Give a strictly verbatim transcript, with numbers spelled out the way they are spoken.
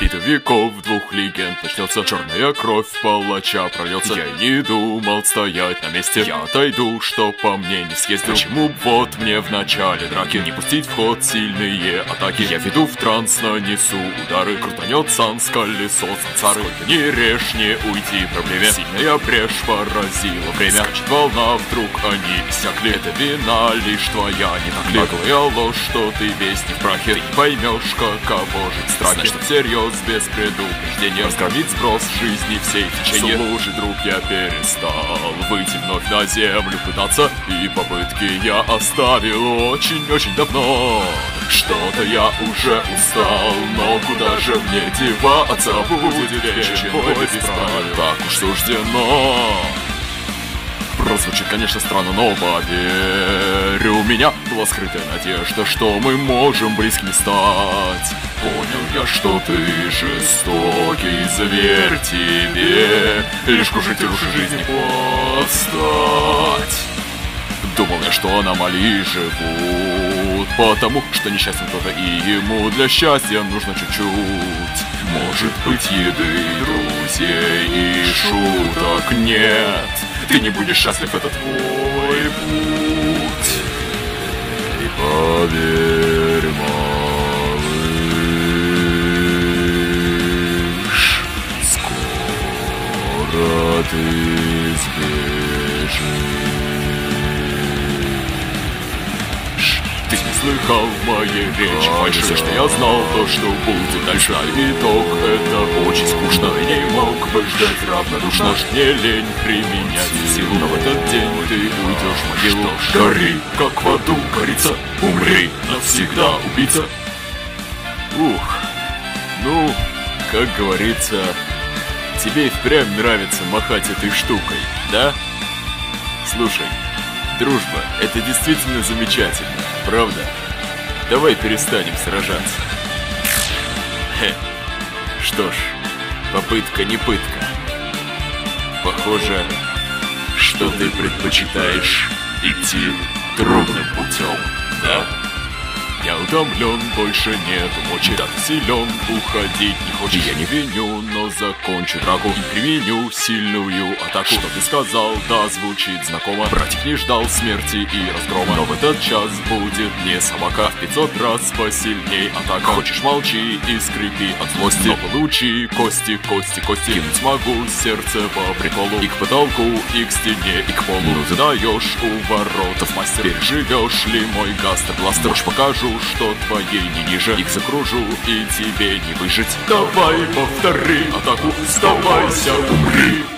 Битва веков, двух легенд начнется, черная кровь палача прольется. Я не думал стоять на месте, я отойду, чтоб по мне не съездил. Почему вот мне в начале драки не пустить в ход сильные атаки? Я веду в транс, нанесу удары, крутанет Санс колесо сансары. Сколько не режь, не уйти проблеме, сильная брешь поразила время. Скачет волна, вдруг они иссякли, это вина лишь твоя, не так ли? Наглая ложь, что ты весь не в прахе, ты не поймешь, каково жить в страхе. Серьез, без предупреждения, разгромить сброс жизни всей течение. Слушай, друг, я перестал выйти вновь на землю пытаться, и попытки я оставил очень-очень давно. Что-то я уже устал, но куда же мне деваться? Будет вечен бой без правил, так уж суждено. Прозвучит, конечно, странно, но поверь, у меня была скрытая надежда, что мы можем близкими стать. Понял я, что ты жестокий зверь, тебе лишь кружить и рушить жизни постать. Думал я, что аномалии живут потому, что несчастен кто-то, и ему для счастья нужно чуть-чуть. Может быть, еды, друзей и шуток нет, ты не будешь счастлив, это твой путь. И поверь, малыш, скоро ты сбежишь. Ты не слыхал моей речи, больше все, что я знал, то, что будет дальше. Итог это очень скучно, и не мог бы ждать равнодушно. Наш не лень применять силу, но в этот день ты уйдешь в могилу. Гори, как в аду горится, умри, навсегда убийца. Ух, ну, как говорится, тебе и впрямь нравится махать этой штукой, да? Слушай, дружба, это действительно замечательно, правда? Давай перестанем сражаться. Хе. Что ж, попытка не пытка. Похоже, что ты предпочитаешь идти трудным путем, да? Я утомлен, больше нету мочи, да ты силен, уходить не хочешь. Я не виню, но закончу драку и применю сильную атаку. Что ты сказал, да, звучит знакомо. Братик не ждал смерти и разгрома, но в этот час будет не собака, в пятьсот раз посильней атака. Хочешь, молчи и скрипи от злости, но получи кости, кости, кости. Кинуть могу сердце по приколу, и к потолку, и к стене, и к полу. Ну ты даешь у воротов, мастер, переживешь ли мой гастер-бластер? Уж покажу, что твоей не ниже, их закружу и тебе не выжить. Давай повтори атаку, сдавайся, умри.